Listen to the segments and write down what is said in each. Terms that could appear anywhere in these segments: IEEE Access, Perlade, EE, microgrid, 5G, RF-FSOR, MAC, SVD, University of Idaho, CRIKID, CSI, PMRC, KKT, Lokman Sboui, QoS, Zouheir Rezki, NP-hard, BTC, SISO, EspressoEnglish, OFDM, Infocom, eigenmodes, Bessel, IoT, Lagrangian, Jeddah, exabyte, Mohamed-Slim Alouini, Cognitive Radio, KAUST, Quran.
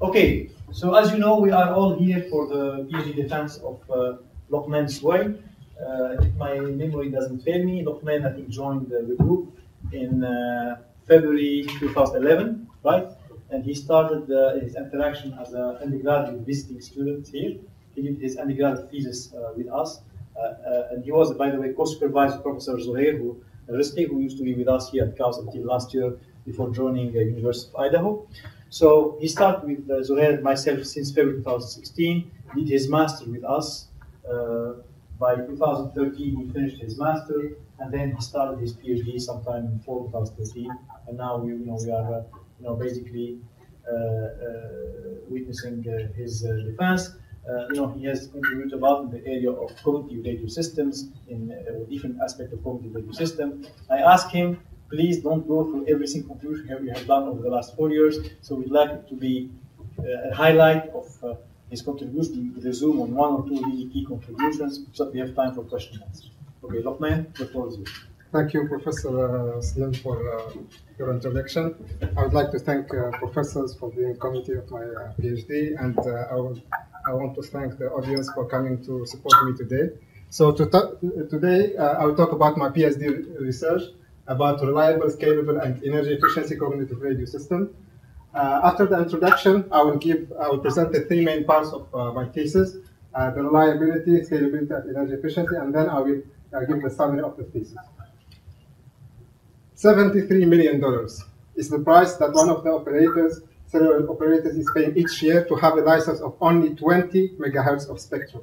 Okay, so as you know, we are all here for the PhD defense of Lokman Sboui. If my memory doesn't fail me, Lokman, I think, joined the group in February 2011, right? And he started his interaction as an undergraduate visiting student here. He did his undergraduate thesis with us. And he was, by the way, co-supervised Professor Zouheir Rezki, who used to be with us here at KAUST until last year before joining the University of Idaho. So he started with Zouheir and myself since February 2016, did his master with us. By 2013, he finished his master, and then he started his PhD sometime in fall 2013. And now we, we are basically witnessing his defense. He has contributed about in the area of cognitive data systems, in different aspects of cognitive data system. I asked him, please don't go through every single contribution we have done over the last 4 years. So we'd like it to be a highlight of his contribution. We resume on one or two really key contributions, so that we have time for questions. Okay, Lokman, the floor is yours. Thank you, Professor Slim, for your introduction. I would like to thank professors for being committee of my PhD, and I want to thank the audience for coming to support me today. So today, I will talk about my PhD research about reliable, scalable, and energy efficiency cognitive radio system. After the introduction, I will present the three main parts of my thesis: the reliability, scalability, and energy efficiency, and then I will give the summary of the thesis. $73 million is the price that one of the operators, cellular operators, is paying each year to have a license of only 20 megahertz of spectrum.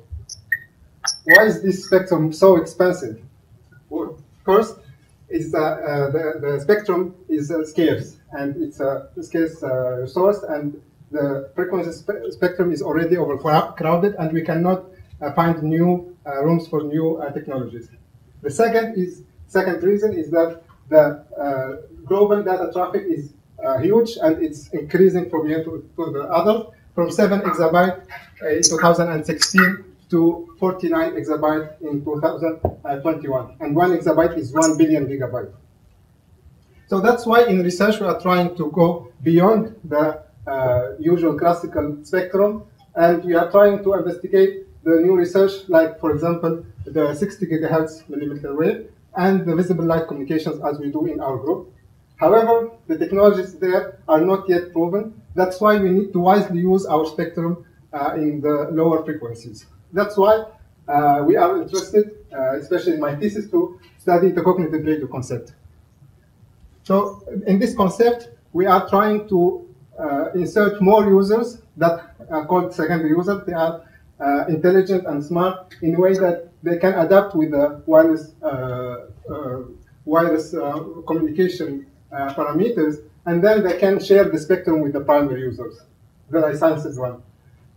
Why is this spectrum so expensive? Well, first, the spectrum is scarce, and it's a scarce resource, and the frequency spectrum is already overcrowded, and we cannot find new rooms for new technologies. The second reason is that the global data traffic is huge, and it's increasing from year to the other, from 7 exabyte in 2016 to 49 exabyte in 2021, and 1 exabyte is 1 billion gigabyte. So that's why in research we are trying to go beyond the usual classical spectrum, and we are trying to investigate the new research, like, for example, the 60 gigahertz millimeter wave and the visible light communications, as we do in our group. However, the technologies there are not yet proven. That's why we need to wisely use our spectrum in the lower frequencies. That's why we are interested, especially in my thesis, to study the cognitive radio concept. So in this concept, we are trying to insert more users that are called secondary users. They are intelligent and smart in a way that they can adapt with the wireless communication parameters, and then they can share the spectrum with the primary users, the licensed one.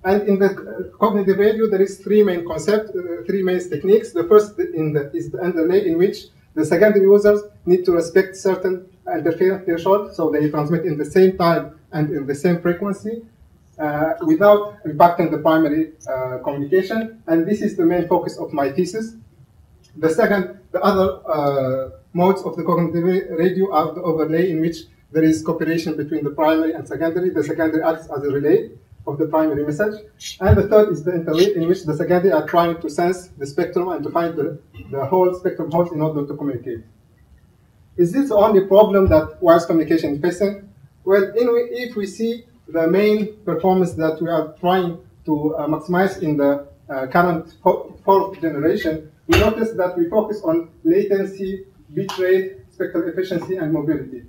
And in the cognitive radio, there is three main concepts, three main techniques. The first is the underlay, in which the secondary users need to respect certain interference threshold, so they transmit in the same time and in the same frequency without impacting the primary communication. And this is the main focus of my thesis. The other modes of the cognitive radio are the overlay, in which there is cooperation between the primary and secondary. The secondary acts as a relay of the primary message. And the third is the interlay, in which the secondary are trying to sense the spectrum and to find the whole spectrum holes in order to communicate. Is this the only problem that wireless communication is facing? Well, if we see the main performance that we are trying to maximize in the current fourth generation, we notice that we focus on latency, bitrate, spectral efficiency, and mobility.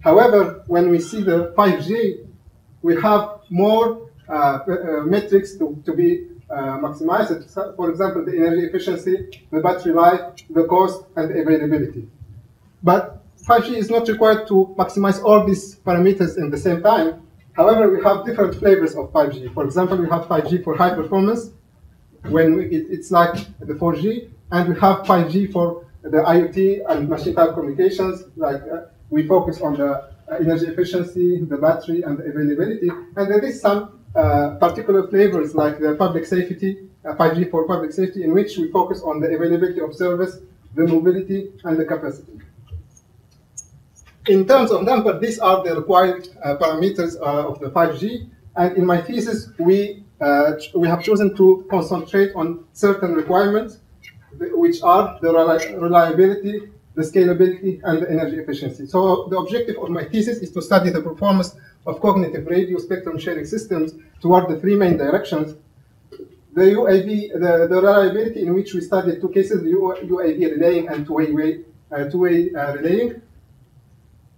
However, when we see the 5G, we have more metrics to be maximized. So, for example, the energy efficiency, the battery life, the cost, and the availability. But 5G is not required to maximize all these parameters in the same time. However, we have different flavors of 5G. For example, we have 5G for high performance, when it's like the 4G, and we have 5G for the IoT and machine-type communications, like we focus on the energy efficiency, the battery, and the availability. And there is some particular flavors, like the public safety, 5G for public safety, in which we focus on the availability of service, the mobility, and the capacity. In terms of number, these are the required parameters of the 5G, And in my thesis, we have chosen to concentrate on certain requirements, which are the reliability, the scalability, and the energy efficiency. So the objective of my thesis is to study the performance of cognitive radio spectrum sharing systems toward the three main directions. The UAV, the reliability, in which we studied two cases, the UAV relaying and two-way relaying.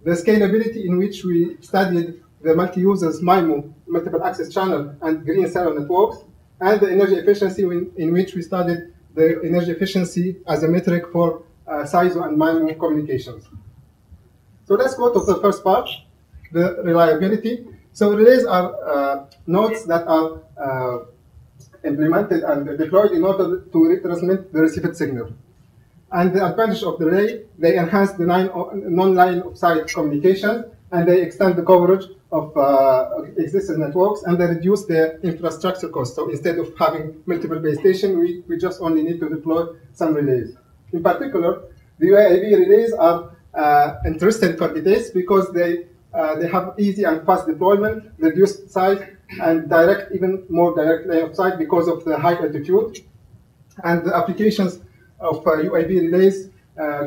The scalability, in which we studied the multi-users MIMO, multiple access channel, and green cellular networks. And the energy efficiency, in which we studied the energy efficiency as a metric for SISO and MIMO communications. So let's go to the first part, the reliability. So relays are nodes that are implemented and deployed in order to retransmit the received signal. And the advantage of the relay, they enhance the non-line-of-sight communication, and they extend the coverage of existing networks, and they reduce their infrastructure costs. So instead of having multiple base stations, we just only need to deploy some relays. In particular, the UAV relays are interesting for details because they have easy and fast deployment, reduced size, and direct, even more direct line of sight because of the high altitude. And the applications of UAV relays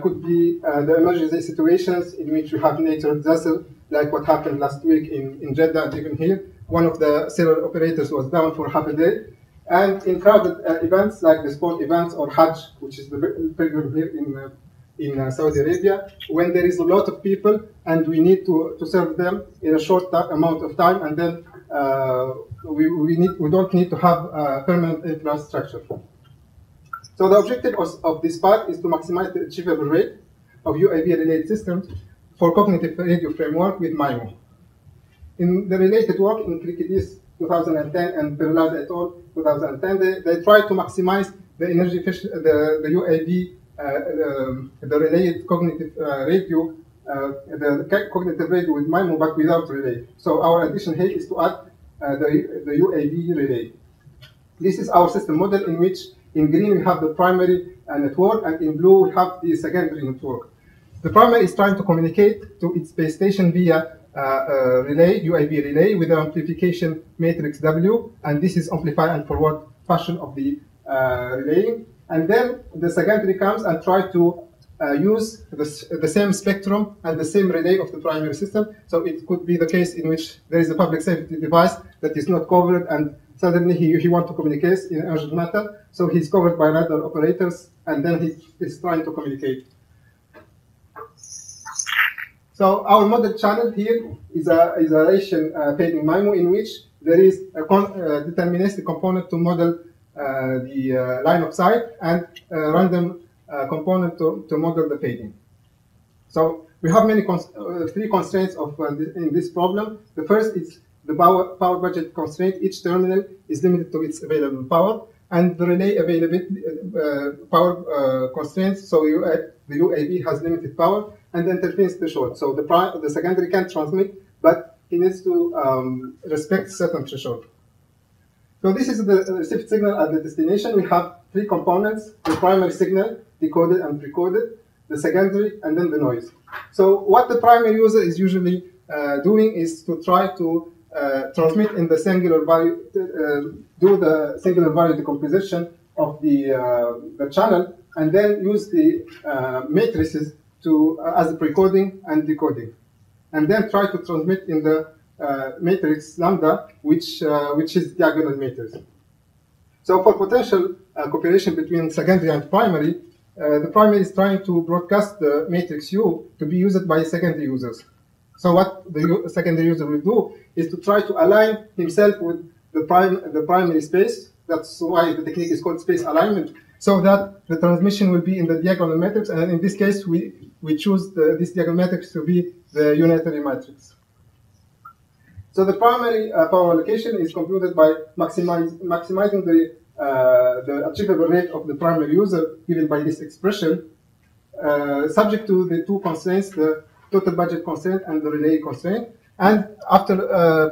could be the emergency situations in which you have natural disaster, like what happened last week in Jeddah and even here. One of the cellular operators was down for half a day. And in crowded events like the sport events or Hajj, which is the pilgrim here in Saudi Arabia, when there is a lot of people and we need to serve them in a short amount of time, and then we don't need to have permanent infrastructure. So the objective of this part is to maximize the achievable rate of UAV-related systems for cognitive radio framework with MIMO. In the related work in CRIKID 2010 and Perlade et al. 2010, they tried to maximize the energy efficiency, the UAV, the related cognitive radio, the cognitive radio with MIMO, but without relay. So our addition here is to add the UAV relay. This is our system model, in which in green we have the primary network, and in blue we have the secondary network. The primary is trying to communicate to its base station via relay, UAV relay, with an amplification matrix W, and this is amplified and forward fashion of the relaying. And then the secondary comes and tries to use the same spectrum and the same relay of the primary system. So it could be the case in which there is a public safety device that is not covered, and suddenly he wants to communicate in an urgent matter, so he's covered by radar operators, and then he is trying to communicate. So our model channel here is a Racian painting MIMO, in which there is a deterministic component to model the line of sight, and a random component to model the fading. So we have many three constraints in this problem. The first is the power budget constraint. Each terminal is limited to its available power, and the relay availability power constraints. So the UAV has limited power, and the interference threshold. So the secondary can transmit, but it needs to respect certain threshold. So this is the received signal at the destination. We have three components: the primary signal, decoded and precoded, the secondary, and then the noise. So what the primary user is usually doing is to try to transmit in the singular value, do the singular value decomposition of the channel, and then use the matrices to as precoding and decoding, and then try to transmit in the matrix lambda, which is diagonal matrix. So for potential cooperation between secondary and primary, the primary is trying to broadcast the matrix U to be used by secondary users. So what the secondary user will do is to try to align himself with the primary space. That's why the technique is called space alignment, so that the transmission will be in the diagonal matrix. And in this case, we choose this diagonal matrix to be the unitary matrix. So the primary power allocation is computed by maximizing the achievable rate of the primary user, given by this expression, subject to the two constraints, the total budget constraint and the relay constraint. And after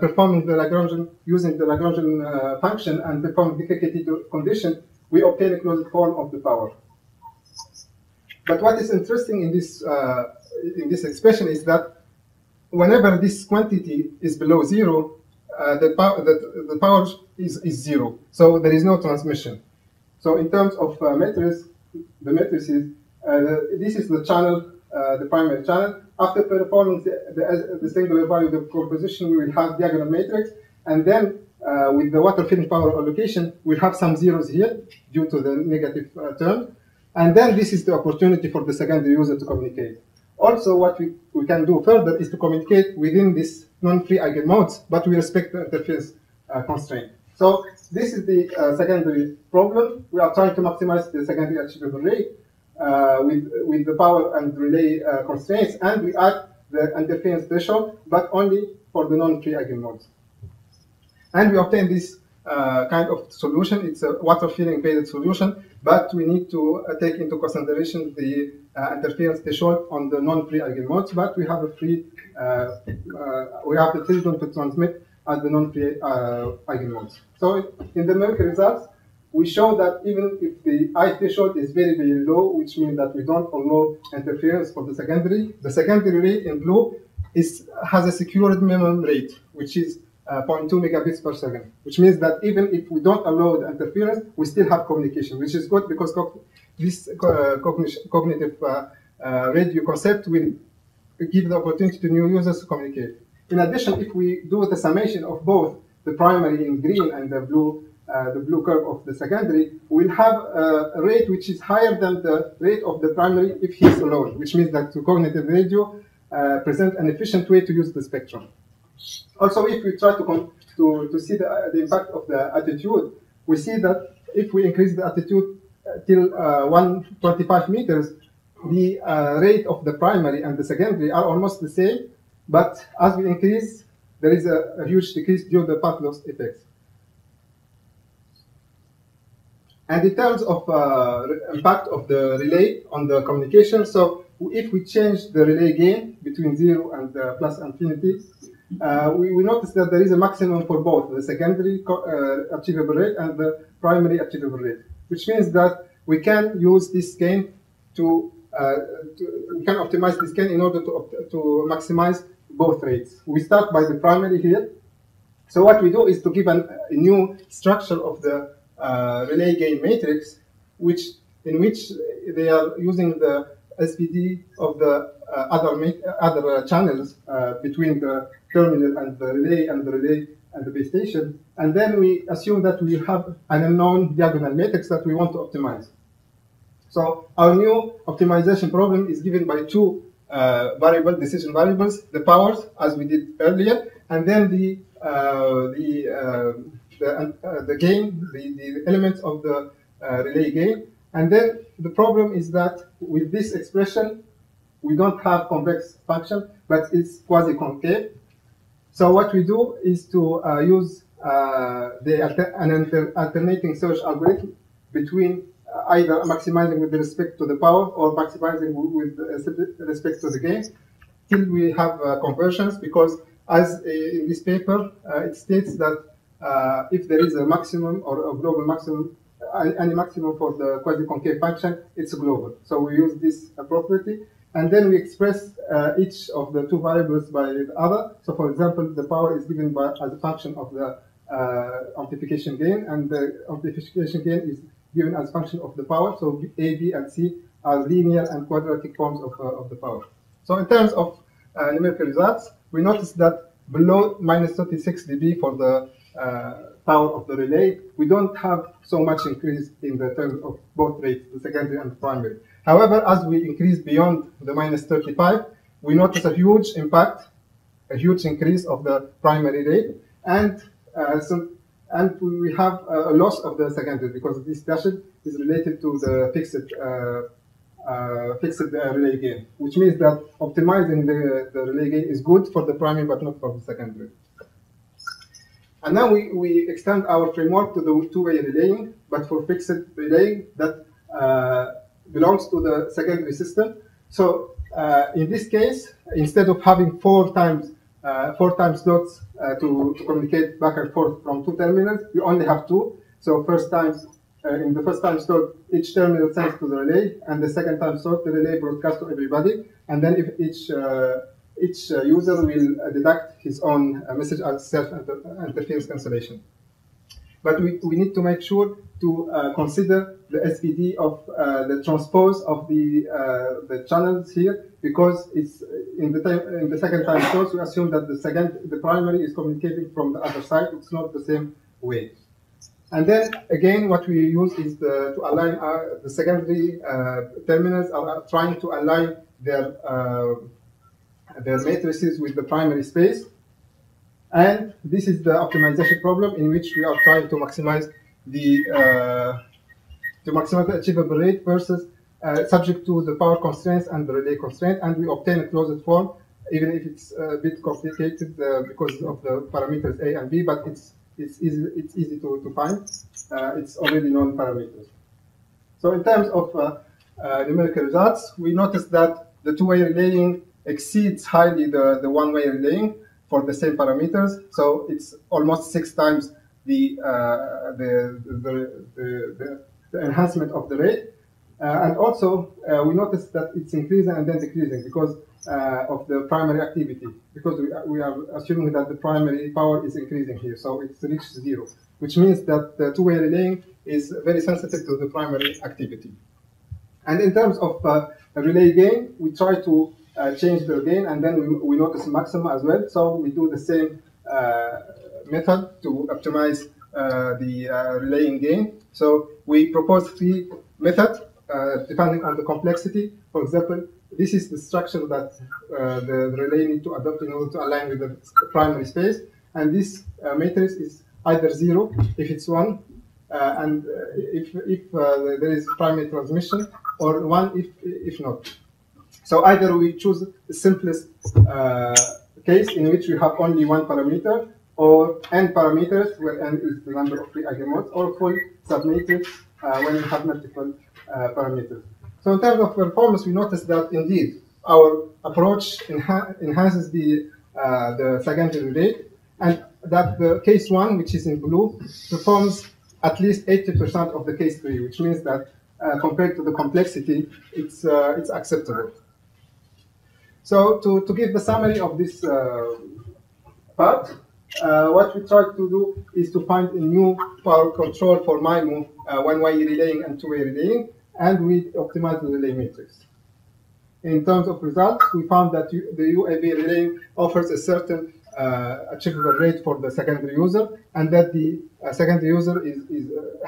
performing the Lagrangian, using the Lagrangian function and performing the KKT condition, we obtain a closed form of the power. But what is interesting in this expression is that whenever this quantity is below zero, the power is zero. So there is no transmission. So in terms of matrix, the matrices, this is the channel, the primary channel. After performing the singular value of the composition, we will have diagonal matrix, and then with the water filling power allocation, we'll have some zeros here due to the negative term. And then this is the opportunity for the secondary user to communicate. Also, what we can do further is to communicate within this non-free eigenmodes, but we respect the interference constraint. So this is the secondary problem. We are trying to maximize the secondary achievable rate with the power and relay constraints, and we add the interference threshold, but only for the non-free eigenmodes. And we obtain this kind of solution. It's a water filling based solution, but we need to take into consideration the interference threshold on the non-free eigenmodes. But we have a free, we have the freedom to transmit at the non-free eigenmodes. So in the numerical results, we show that even if the I threshold is very, very low, which means that we don't allow interference for the secondary rate in blue is has a secured minimum rate, which is 0.2 megabits per second, which means that even if we don't allow the interference, we still have communication, which is good because this cognitive radio concept will give the opportunity to new users to communicate. In addition, if we do the summation of both the primary in green and the blue curve of the secondary, we'll have a rate which is higher than the rate of the primary if he's alone, which means that the cognitive radio presents an efficient way to use the spectrum. Also, if we try to see the impact of the altitude, we see that if we increase the altitude till 125 meters, the rate of the primary and the secondary are almost the same. But as we increase, there is a huge decrease due to the path loss effects. And in terms of impact of the relay on the communication, so if we change the relay gain between 0 and plus infinity, we notice that there is a maximum for both the secondary achievable rate and the primary achievable rate, which means that we can use this gain we can optimize this gain in order to maximize both rates. We start by the primary here. So what we do is to give a new structure of the relay gain matrix, in which they are using the SPD of the other channels between the terminal and the relay and the base station, and then we assume that we have an unknown diagonal matrix that we want to optimize. So our new optimization problem is given by two decision variables: the powers, as we did earlier, and then the gain, the elements of the relay gain. And then the problem is that with this expression, we don't have convex function, but it's quasi-concave. So what we do is to use an alternating search algorithm between either maximizing with respect to the power or maximizing with respect to the gain, till we have conversions, because as in this paper, it states that if there is a maximum or a global maximum, any maximum for the quasi-concave function, it's global. So we use this property, and then we express each of the two variables by the other. So for example, the power is given as a function of the amplification gain, and the amplification gain is given as a function of the power. So A, B, and C are linear and quadratic forms of the power. So in terms of numerical results, we notice that below minus 36 dB for the power of the relay, we don't have so much increase in the terms of both rates, the secondary and the primary. However, as we increase beyond the minus 35, we notice a huge impact, a huge increase of the primary rate, and we have a loss of the secondary, because this dash is related to the fixed relay gain, which means that optimizing the relay gain is good for the primary but not for the secondary. And now we extend our framework to the two-way relaying, but for fixed relaying that belongs to the secondary system. So in this case, instead of having four time slots to communicate back and forth from two terminals, we only have two. So in the first time slot, each terminal sends to the relay, and the second time slot, the relay broadcasts to everybody. And then if each each user will detect his own message as self-interference cancellation. But we need to make sure to consider the SPD of the transpose of the channels here, because it's in the second time source. We assume that the primary is communicating from the other side. It's not the same way. And then again, what we use is to align the secondary terminals are trying to align their matrices with the primary space. And this is the optimization problem in which we are trying to maximize the achievable rate versus subject to the power constraints and the relay constraint, and we obtain a closed form, even if it's a bit complicated because of the parameters A and B, but it's easy to find. It's already known parameters. So in terms of numerical results, we noticed that the two-way relaying exceeds highly the one-way relaying for the same parameters. So it's almost 6 times the enhancement of the rate. And also, we noticed that it's increasing and then decreasing because of the primary activity, because we are assuming that the primary power is increasing here, so it reaches 0, which means that the two-way relaying is very sensitive to the primary activity. And in terms of relay gain, we try to change the gain, and then we notice maxima as well, so we do the same method to optimize the relaying gain. So we propose 3 methods depending on the complexity. For example, this is the structure that the relay need to adopt in order to align with the primary space. And this matrix is either 0 if it's 1, and if there is primary transmission, or 1 if not. So either we choose the simplest case in which we have only 1 parameter, or n parameters, where n is the number of free eigenmodes, or full submatrix when we have multiple parameters. So in terms of performance, we noticed that indeed our approach enhances the secondary relay, and that the case 1, which is in blue, performs at least 80% of the case 3, which means that compared to the complexity, it's acceptable. So to give the summary of this part, what we try to do is to find a new power control for MIMO, one-way relaying and two-way relaying, and we optimize the relay matrix. In terms of results, we found that the UAV relaying offers a certain achievable rate for the secondary user, and that the secondary user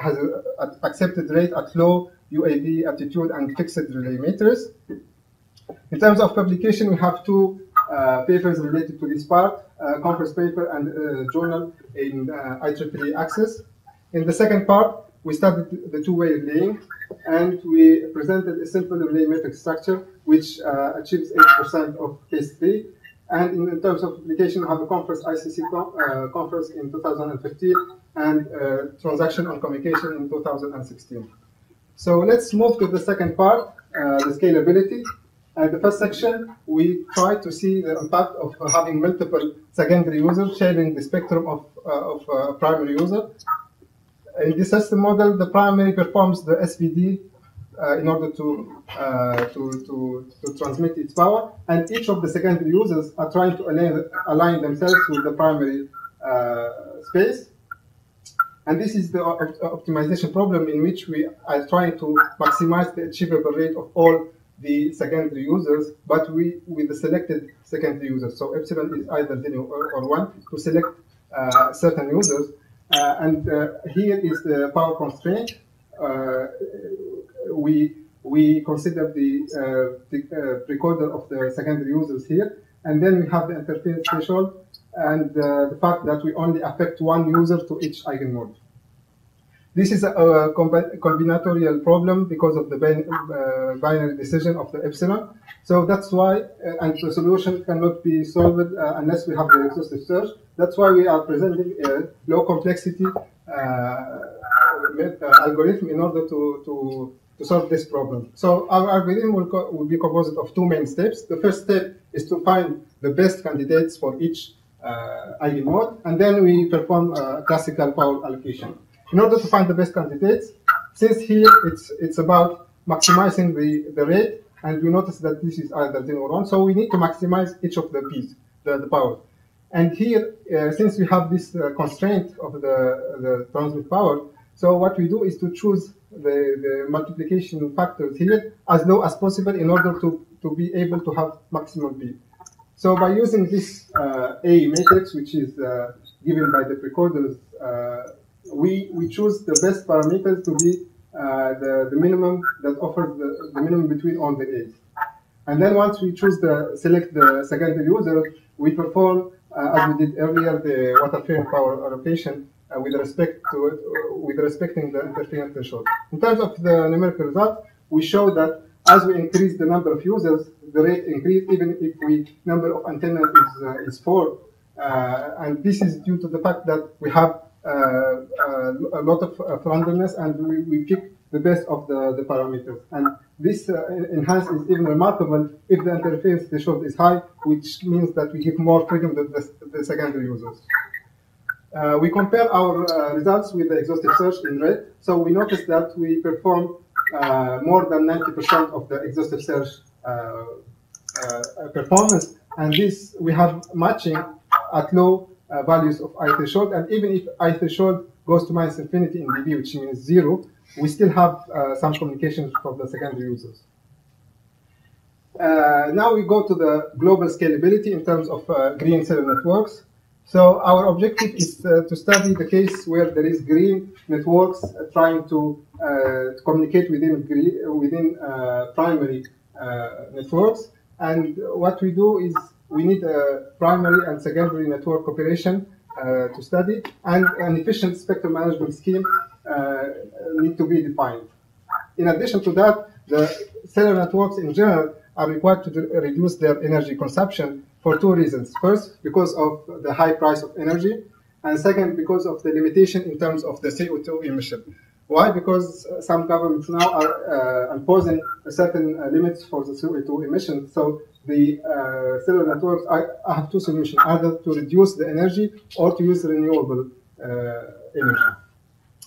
has an accepted rate at low UAV attitude and fixed relay matrix. In terms of publication, we have 2 papers related to this part, conference paper and journal in IEEE Access. In the second part, we studied the two-way relaying, and we presented a simple relay matrix structure which achieves 8% of case 3. And in terms of publication, we have a conference, ICC conference in 2015, and transaction on communication in 2016. So let's move to the second part, the scalability. In the first section, we try to see the impact of having multiple secondary users sharing the spectrum of primary user. In this system model, the primary performs the SVD in order to transmit its power, and each of the secondary users are trying to align themselves with the primary space. And this is the optimization problem in which we are trying to maximize the achievable rate of all the secondary users, but with the selected secondary users. So epsilon is either 0 or 1 to select certain users. Here is the power constraint. We consider the recorder of the secondary users here, and then we have the interference threshold and the fact that we only affect 1 user to each eigenmode. This is a combinatorial problem because of the binary decision of the epsilon. So that's why, and the solution cannot be solved unless we have the exhaustive search. That's why we are presenting a low complexity algorithm in order to solve this problem. So our algorithm will be composed of 2 main steps. The first step is to find the best candidates for each eigenmode, and then we perform classical power allocation. In order to find the best candidates, since here it's about maximizing the rate, And you notice that this is either 0 or 1. So we need to maximize each of the p's, the power. And here, since we have this constraint of the transmit power, so what we do is to choose the multiplication factors here as low as possible in order to be able to have maximum p. So by using this A matrix, which is given by the precorders, we choose the best parameters to be the minimum that offers the minimum between all the A's. And then once we choose select the secondary user, we perform, as we did earlier, the water-fair power allocation with respect to it, with respecting the interference threshold. In terms of the numerical result, we show that as we increase the number of users, the rate increase, even if the number of antennas is 4. And this is due to the fact that we have a lot of randomness, and we pick the best of the parameters. And this enhancement is even remarkable if the interference threshold is high, which means that we give more freedom to the secondary users. We compare our results with the exhaustive search in red. So we notice that we perform more than 90% of the exhaustive search performance, and this we have matching at low values of I threshold. And even if I threshold goes to minus infinity in dB, which means 0, we still have some communications from the secondary users. Now we go to the global scalability in terms of green cellular networks. So our objective is to study the case where there is green networks trying to communicate within primary networks. And what we do is we need a primary and secondary network cooperation to study, and an efficient spectrum management scheme need to be defined. In addition to that, the cellular networks in general are required to reduce their energy consumption for two reasons. First, because of the high price of energy, and second, because of the limitation in terms of the CO2 emission. Why? Because some governments now are imposing certain limits for the CO2 emissions. So the cellular networks have two solutions, either to reduce the energy or to use renewable energy.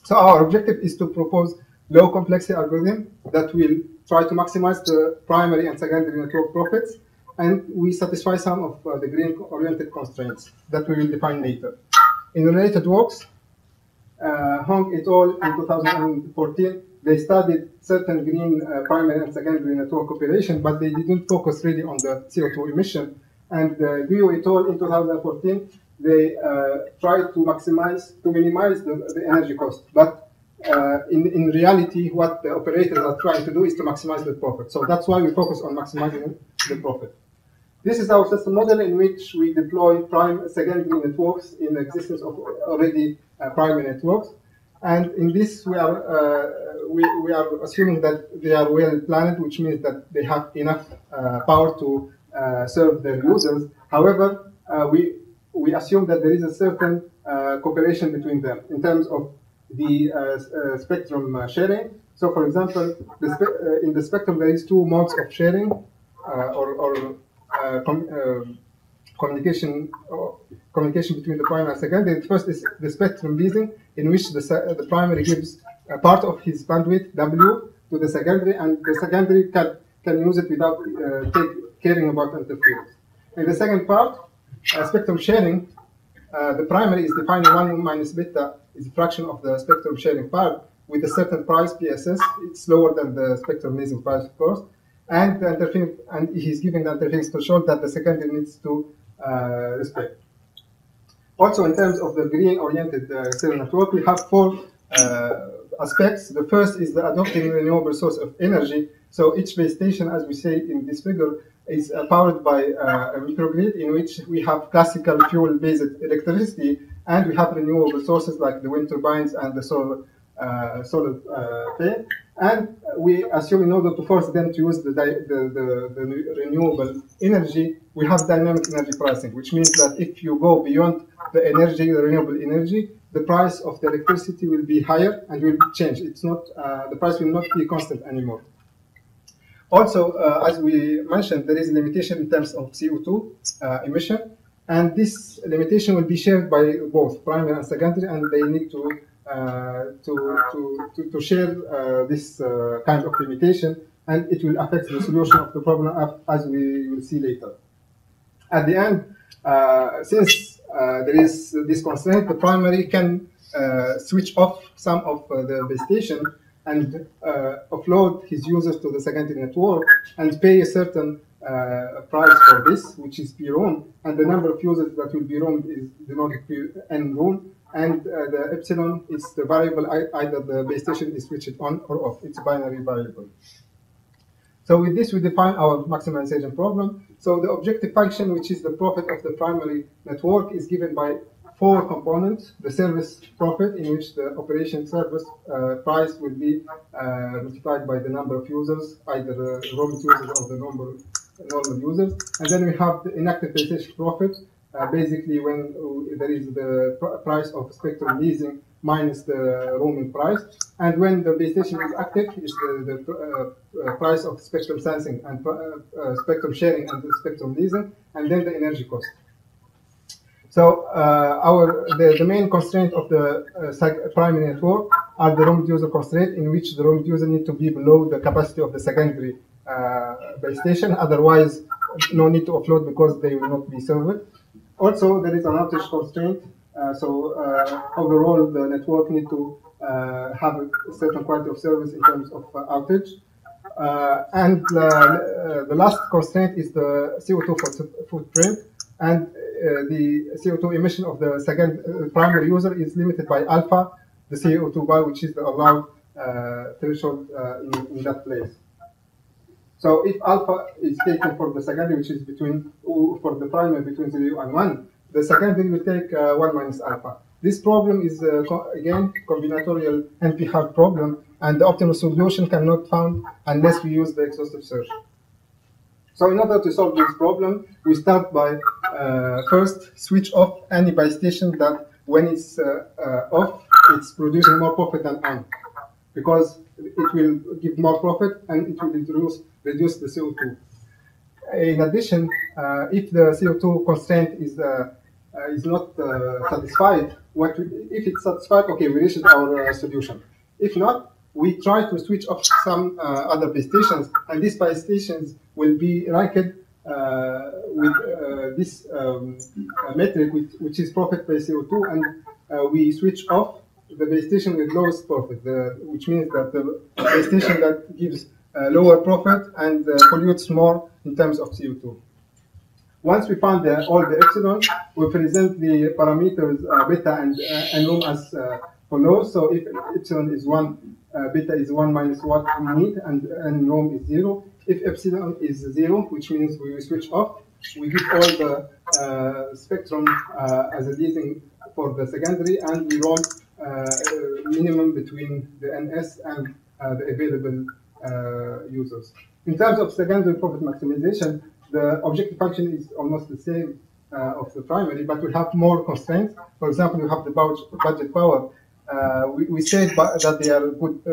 So our objective is to propose low complexity algorithm that will try to maximize the primary and secondary network profits, and we satisfy some of the green-oriented constraints that we will define later. In related works, Hong et al. In 2014, they studied certain green primary and secondary network cooperation, but they didn't focus really on the CO2 emission. And Guo et al. In 2014, they tried to minimize the energy cost, but in reality, what the operators are trying to do is to maximize the profit. So that's why we focus on maximizing the profit. This is our system model in which we deploy secondary networks in the existence of already primary networks. And in this, we are assuming that they are well planned, which means that they have enough power to serve their users. However, we assume that there is a certain cooperation between them in terms of the spectrum sharing. So, for example, in the spectrum there is 2 modes of sharing communication between the primary and secondary. The first is the spectrum leasing, in which the primary gives a part of his bandwidth W to the secondary, and the secondary can use it without caring about interference. In the second part, spectrum sharing, the primary is defining 1 minus beta is a fraction of the spectrum sharing part with a certain price, PSS. It's lower than the spectrum leasing price, of course. And the interference, and he's giving the interference threshold that the secondary needs to respect. Also, in terms of the green-oriented cellular network, we have 4 aspects. The first is the adopting renewable source of energy. So each base station, as we say in this figure, is powered by a microgrid in which we have classical fuel-based electricity, and we have renewable sources like the wind turbines and the solar panel. And we assume, in order to force them to use the renewable energy, we have dynamic energy pricing, which means that if you go beyond the renewable energy, the price of the electricity will be higher and will change. It's not the price will not be constant anymore. Also, as we mentioned, there is a limitation in terms of CO2 emission, and this limitation will be shared by both primary and secondary, and they need to share this kind of limitation and it will affect the solution of the problem, as we will see later. At the end, since there is this constraint, the primary can switch off some of the base station and offload his users to the secondary network and pay a certain price for this, which is p-roam, and the number of users that will be roamed is denoted n-roam, and the epsilon is the variable either the base station is switched on or off. It's a binary variable. So with this, we define our maximization problem. So the objective function, which is the profit of the primary network, is given by four components: the service profit, in which the operation service price will be multiplied by the number of users, either the roaming users or the normal users. And then we have the inactive base station profit, basically when there is the price of spectrum leasing minus the roaming price. And when the base station is active, it's the price of spectrum sensing and spectrum sharing and the spectrum leasing, and then the energy cost. So the main constraint of the primary network are the roaming user constraint, in which the roaming user need to be below the capacity of the secondary base station, otherwise no need to offload because they will not be served. Also, there is an outage constraint. Overall, the network need to have a certain quality of service in terms of outage. And the last constraint is the CO2 footprint. And the CO2 emission of the primary user is limited by alpha, the CO2 bar, which is the allowed threshold in that place. So if alpha is taken for the secondary, which is for the primary between 0 and 1, the secondary will take 1 minus alpha. This problem is, again, combinatorial NP-hard problem, and the optimal solution cannot found unless we use the exhaustive search. So in order to solve this problem, we start by first switch off any base station that when it's off, it's producing more profit than on, because it will give more profit and it will reduce the CO2. In addition, if the CO2 constraint is not satisfied, if it's satisfied, okay, we reached our solution. If not, we try to switch off some other base stations, and these base stations will be ranked with this metric, which is profit by CO2, and we switch off the base station with lowest profit, which means that the base station that gives lower profit and pollutes more in terms of CO2. Once we found all the epsilon, we present the parameters beta and room as follows. So if epsilon is 1, beta is 1 minus what we need, and room is 0. If epsilon is 0, which means we will switch off, we give all the spectrum as a leasing for the secondary, and we roam minimum between the NS and the available users. In terms of secondary profit maximization, the objective function is almost the same of the primary, but we have more constraints. For example, we have the budget power. We said that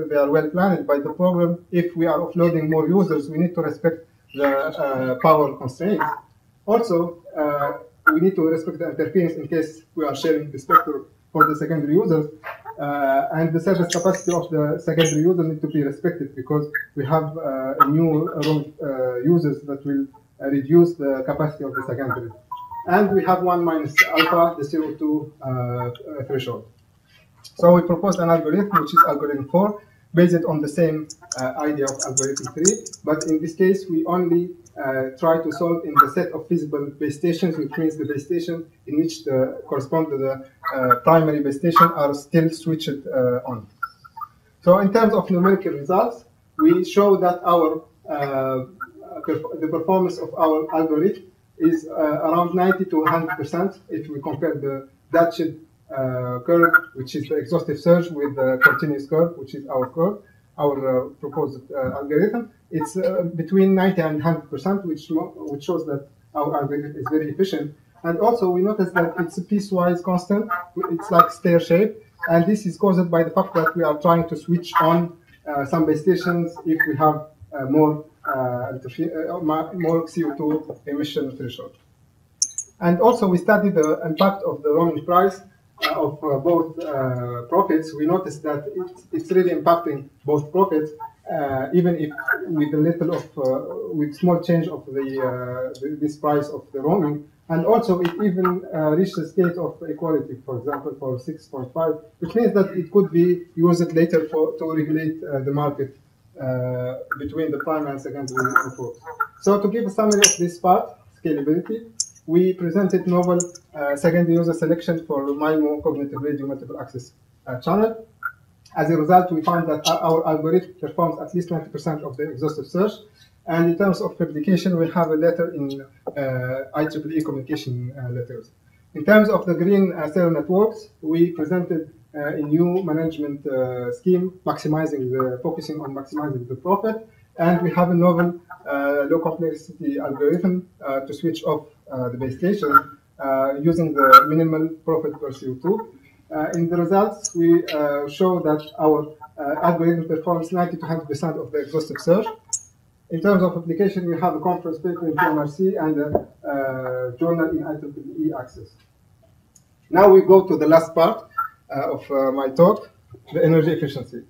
they are well planned by the program. If we are offloading more users, we need to respect the power constraints. Also, we need to respect the interference in case we are sharing the spectrum for the secondary users. And the service capacity of the secondary user need to be respected, because we have new users that will reduce the capacity of the secondary. And we have 1 minus alpha, the CO2 threshold. So we proposed an algorithm, which is algorithm 4, based on the same idea of algorithm 3. But in this case, we only try to solve in the set of feasible base stations, which means the base station in which the correspond to the primary base station are still switched on. So in terms of numerical results, we show that our the performance of our algorithm is around 90 to 100% if we compare the Dutched curve, which is the exhaustive search, with the continuous curve, which is our curve, our proposed algorithm. It's between 90 and 100%, which shows that our algorithm is very efficient. And also, we notice that it's a piecewise constant. It's like stair shape. And this is caused by the fact that we are trying to switch on some base stations if we have more CO2 emission threshold. And also, we studied the impact of the roaming price of both profits. We noticed that it's really impacting both profits. even if with a little of with small change of the this price of the roaming. And also it even reached a state of equality, for example, for 6.5, which means that it could be used later for, to regulate the market between the prime and secondary networks. So to give a summary of this part, scalability, we presented novel second user selection for MIMO cognitive radio multiple access channel. As a result, we found that our algorithm performs at least 90% of the exhaustive search. And in terms of publication, we have a letter in IEEE communication letters. In terms of the green cell networks, we presented a new management scheme, maximizing the focusing on maximizing the profit, and we have a novel low complexity algorithm to switch off the base station using the minimal profit per CO2. In the results, we show that our algorithm performs 90 to 100% of the exhaustive search. In terms of publication, we have a conference paper in PMRC and a journal in IEEE Access. Now we go to the last part of my talk, the energy efficiency.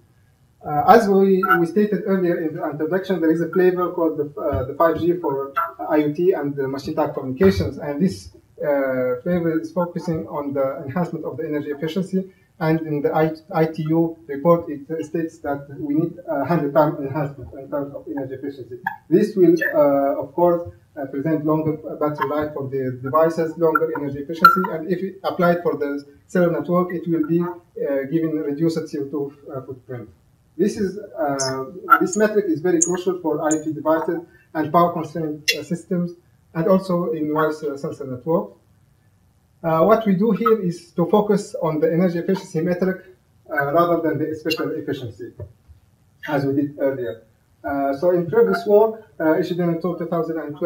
As we stated earlier in the introduction, there is a flavor called the 5G for IoT and machine-to-machine communications. And this flavor is focusing on the enhancement of the energy efficiency. And in the ITU report, it states that we need 100-time enhancement in terms of energy efficiency. This will, of course, present longer battery life for the devices, longer energy efficiency, and if it applied for the cellular network, it will be given reduced CO2 footprint. This metric is very crucial for IoT devices and power-constrained systems, and also in wireless sensor network. What we do here is to focus on the energy efficiency metric rather than the spectral efficiency, as we did earlier. So in previous work, issued in 2012,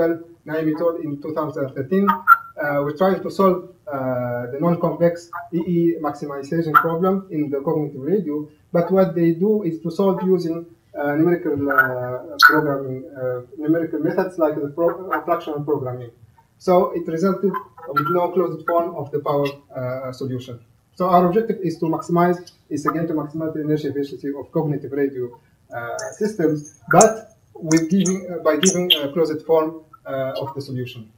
Naimi told in 2013, we tried to solve the non-complex EE maximization problem in the cognitive radio, but what they do is to solve using numerical programming, numerical methods like the fractional programming. So it resulted with no closed form of the power solution. So our objective is to maximize, the energy efficiency of cognitive radio systems, but with by giving a closed form of the solution.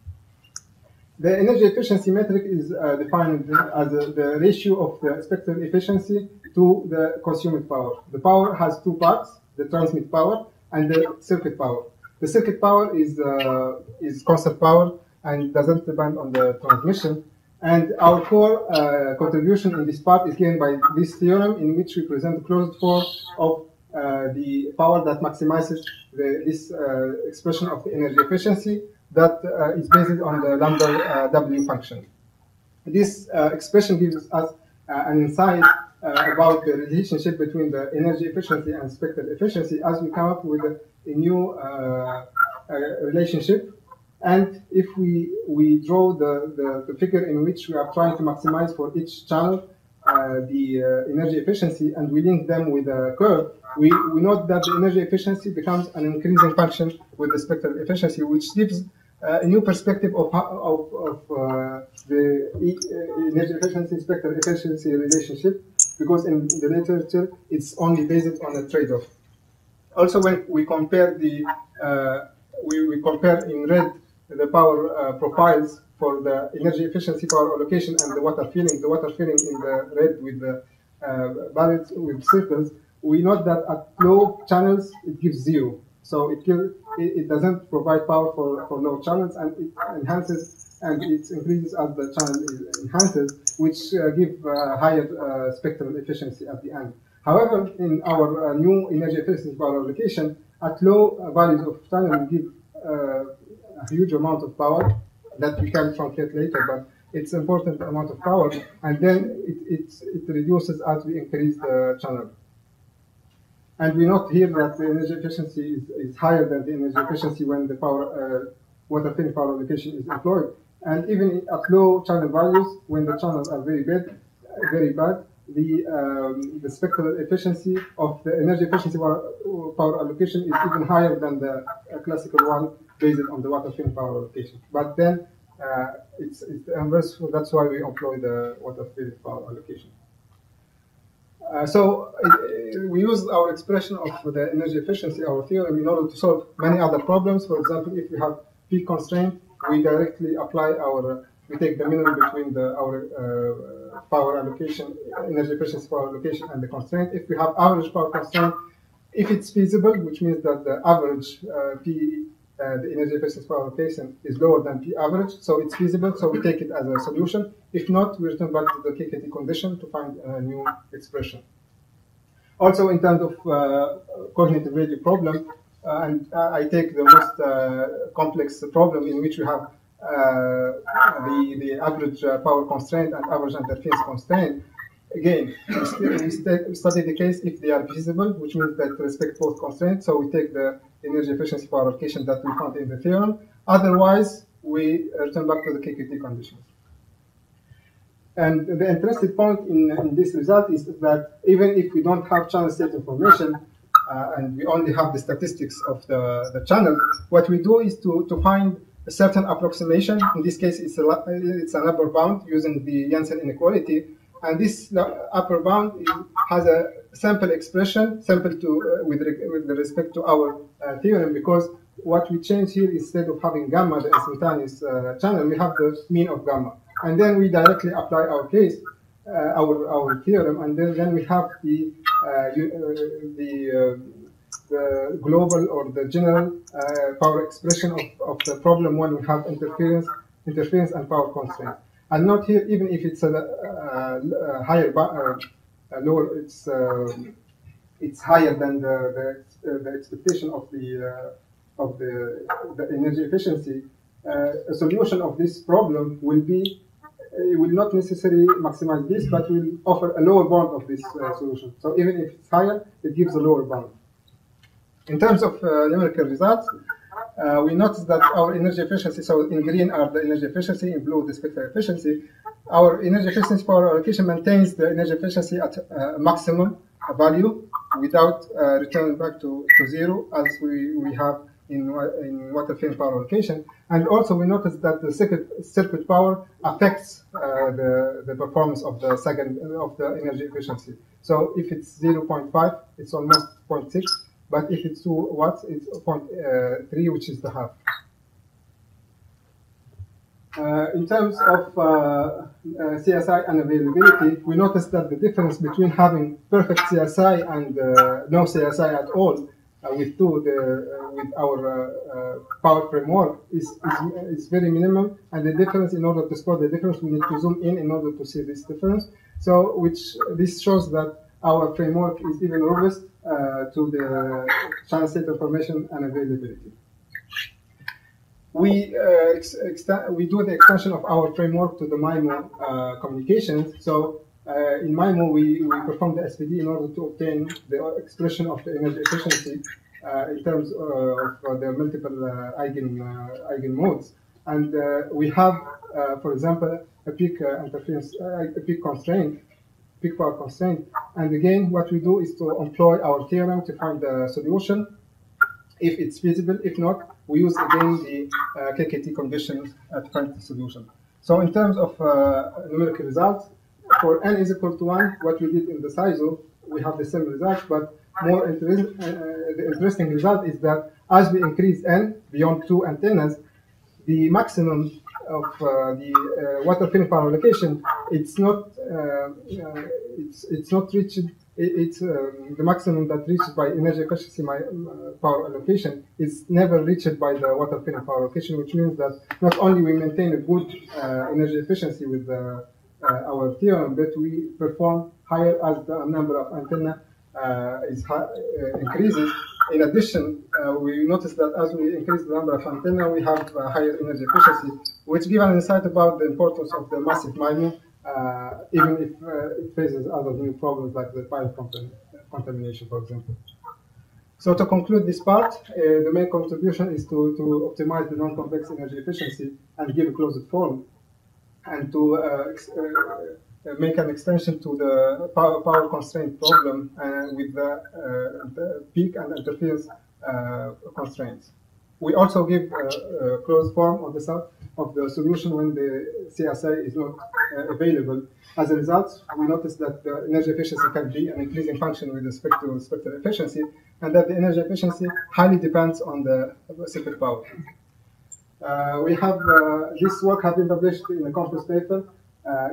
The energy efficiency metric is defined as the ratio of the spectral efficiency to the consumed power. The power has two parts, the transmit power and the circuit power. The circuit power is constant power, and it doesn't depend on the transmission. And our core contribution in this part is given by this theorem, in which we present a closed form of the power that maximizes this expression of the energy efficiency that is based on the lambda W function. This expression gives us an insight about the relationship between the energy efficiency and spectral efficiency, as we come up with a new relationship. And if we draw the figure in which we are trying to maximize for each channel the energy efficiency, and we link them with a curve, we note that the energy efficiency becomes an increasing function with the spectral efficiency, which gives a new perspective of the energy efficiency spectral efficiency relationship, because in the literature it's only based on a trade-off. Also, when we compare the we compare in red the power profiles for the energy efficiency power allocation and the water filling in the red with the barrels with circles, we note that at low channels it gives zero. So it doesn't provide power for low channels, and it enhances and it increases as the channel enhances, which give higher spectral efficiency at the end. However, in our new energy efficiency power allocation, at low values of channel, we give a huge amount of power that we can translate later, but it's an important amount of power, and then it reduces as we increase the channel. And we note here that the energy efficiency is higher than the energy efficiency when the power, water filling power allocation is employed. And even at low channel values, when the channels are very bad, the spectral efficiency of the energy efficiency power allocation is even higher than the classical one based on the water filling power allocation. But then it's the inverse, so that's why we employ the water filling power allocation. So we use our expression of the energy efficiency, our theorem, in order to solve many other problems. For example, if we have peak constraint, we directly apply our, we take the minimum between the, our power allocation, energy efficiency power allocation and the constraint. If we have average power constraint, if it's feasible, which means that the average the energy efficiency power allocation is lower than P average, so it's feasible, so we take it as a solution. If not, we return back to the KKT condition to find a new expression. Also, in terms of cognitive value problem, and I take the most complex problem in which we have the average power constraint and average interference constraint. Again, we study the case if they are feasible, which means that respect both constraints. So we take the energy efficiency power allocation that we found in the theorem. Otherwise, we return back to the KKT conditions. And the interesting point in this result is that even if we don't have channel state information, and we only have the statistics of the channel, what we do is to find a certain approximation. In this case, it's an upper bound using the Janssen inequality. And this upper bound has a sample expression, sample to with respect to our theorem, because what we change here, instead of having gamma, the instantaneous channel, we have the mean of gamma. And then we directly apply our case, our theorem, and then we have the global or the general power expression of the problem when we have interference and power constraint. And not here, even if it's a higher, lower, it's higher than the expectation of the energy efficiency. A solution of this problem will be, it will not necessarily maximize this, but will offer a lower bound of this solution. So even if it's higher, it gives a lower bound. In terms of numerical results, we noticed that our energy efficiency, so in green are the energy efficiency, in blue the spectral efficiency. Our energy efficiency power allocation maintains the energy efficiency at maximum value without returning back to zero, as we have in water film power allocation. And also we noticed that the circuit power affects the performance of the energy efficiency. So if it's 0.5, it's almost 0.6. But if it's 2 watts, it's 0.3, which is the half. In terms of CSI and availability, we noticed that the difference between having perfect CSI and no CSI at all with our power framework is very minimal. And the difference, in order to score the difference, we need to zoom in order to see this difference. So this shows that our framework is even robust to the channel state information and availability. We do the extension of our framework to the MIMO communications. So in MIMO, we perform the SPD in order to obtain the expression of the energy efficiency in terms of the multiple eigenmodes. And we have, for example, a peak interference, a peak constraint, peak power constraint. And again, what we do is to employ our theorem to find the solution if it's feasible. If not, we use again the KKT conditions to find the solution. So in terms of numerical results, for n = 1, what we did in the SISO, we have the same results, but more the interesting result is that as we increase n beyond 2 antennas, the maximum of the water film power allocation, it's not reached. The maximum that reached by energy efficiency power allocation is never reached by the water film power allocation, which means that not only we maintain a good energy efficiency with our theorem, but we perform higher as the number of antenna increases. In addition, we notice that as we increase the number of antenna, we have higher energy efficiency, which gives an insight about the importance of the massive MIMO, even if it faces other new problems like the fire contamination, for example. So to conclude this part, the main contribution is to optimize the non-convex energy efficiency and give a closed form, and to make an extension to the power constraint problem with the peak and interference constraints. We also give a closed form on the of the solution when the CSI is not available. As a result, we notice that the energy efficiency can be an increasing function with respect to spectral efficiency, and that the energy efficiency highly depends on the circuit power. We have this work has been published in a conference paper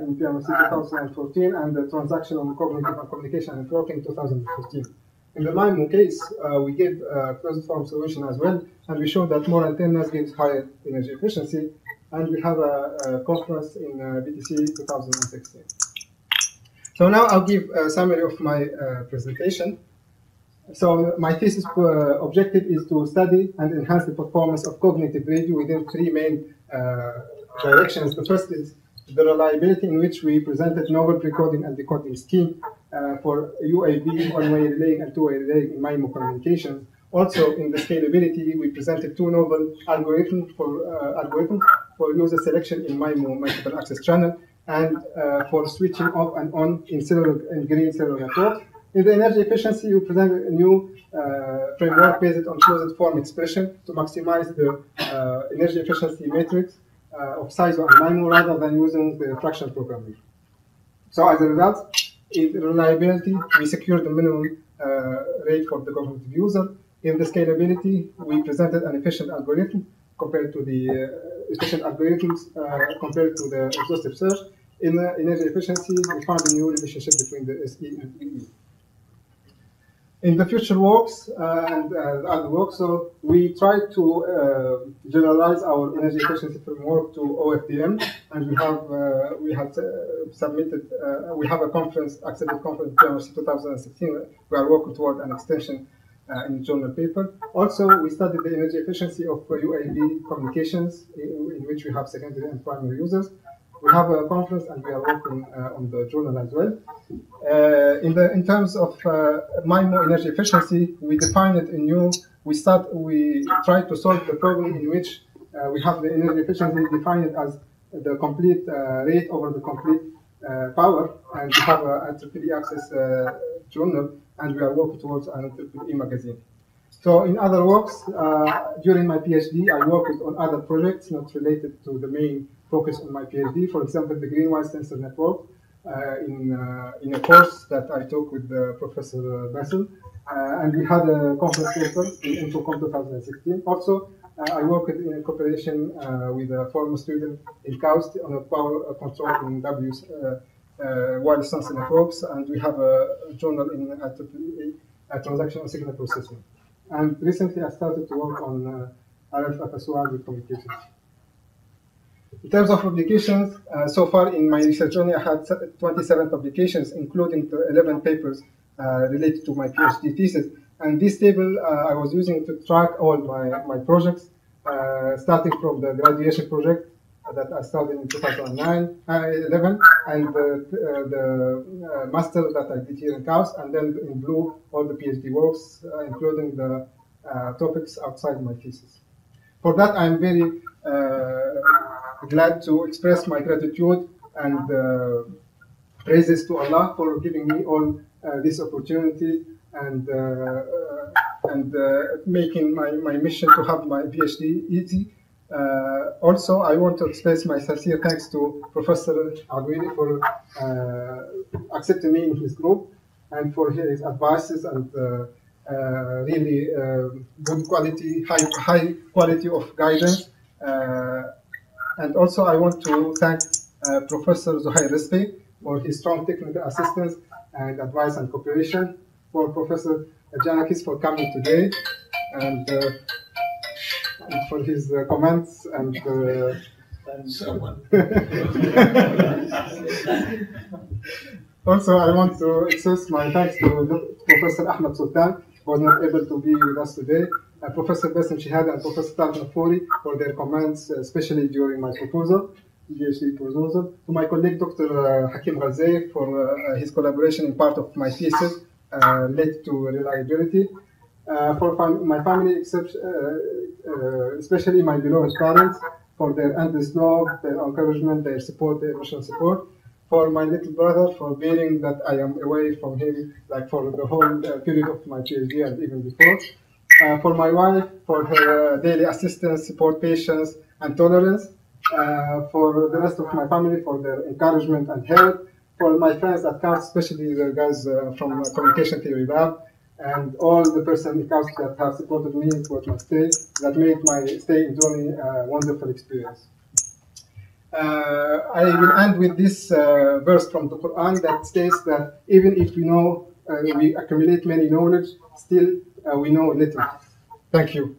in PMRC 2014 and the transaction on cognitive and communication networking 2015. In the MIMO case, we gave a closed form solution as well, and we showed that more antennas gives higher energy efficiency, and we have a conference in BTC 2016. So now I'll give a summary of my presentation. So my thesis objective is to study and enhance the performance of cognitive radio within three main directions. The first is the reliability, in which we presented novel precoding and decoding scheme for UAV, one-way relaying and two-way relaying in MIMO communication. Also, in the scalability, we presented two novel algorithms for user selection in MIMO multiple access channel, and for switching off and on in cellular and green cellular network. In the energy efficiency, we presented a new framework based on closed form expression to maximize the energy efficiency matrix of SISO and MIMO rather than using the fraction programming. So as a result, in reliability, we secure the minimum rate for the cognitive user. In the scalability, we presented an efficient algorithm compared to the efficient algorithms compared to the exhaustive search. In the energy efficiency, we found a new relationship between the SE and EE. In the future works and other works, so we try to generalize our energy efficiency framework to OFDM, and we have a conference, accepted conference, PMRC 2016. We are working toward an extension in the journal paper. Also, we studied the energy efficiency of UAV communications, in which we have secondary and primary users. We have a conference and we are working on the journal as well. In terms of MIMO energy efficiency, we defined it anew. We tried to solve the problem in which we have the energy efficiency defined as the complete rate over the complete power, and we have an IEEE Access journal, and we are working towards an IEEE magazine. So in other works, during my PhD, I worked on other projects not related to the main focus on my PhD. For example, the green-white sensor network in a course that I took with Professor Bessel. And we had a conference paper in Infocom 2016. Also, I worked in cooperation with a former student in KAUST on a power control in wireless sensor networks. And we have a journal in a transactional signal processing. And recently, I started to work on RF-FSOR with communications. In terms of publications, so far in my research journey, I had 27 publications, including 11 papers related to my PhD thesis. And this table I was using to track all my projects, starting from the graduation project that I started in 2011, and the master that I did here in KAUST, and then in blue, all the PhD works, including the topics outside my thesis. For that, I'm very glad to express my gratitude and praises to Allah for giving me all this opportunity and making my mission to have my PhD easy. Also, I want to express my sincere thanks to Professor Alouini for accepting me in his group and for his advices and really good quality, high quality of guidance. And also, I want to thank Professor Zouheir Rezki for his strong technical assistance and advice and cooperation, for Professor Giannakis for coming today, and for his comments and so Also, I want to express my thanks to Professor Ahmed Sultan, who was not able to be with us today, Professor Basem Shihada and Professor Tareq Al-Naffouri for their comments, especially during my PhD proposal. To my colleague Dr. Hakim Ghazay for his collaboration in part of my thesis related to reliability. For my family, especially my beloved parents, for their endless love, their encouragement, their support, their emotional support. For my little brother, for bearing that I am away from him, like for the whole period of my PhD and even before. for my wife, for her daily assistance, support, patience, and tolerance, for the rest of my family, for their encouragement and help, for my friends at KAUST, especially the guys from Communication Theory Lab, and all the persons in KAUST that have supported me throughout my stay, that made my stay in Germany a wonderful experience. I will end with this verse from the Quran that states that even if we know, we accumulate many knowledge, still we know little. Thank you.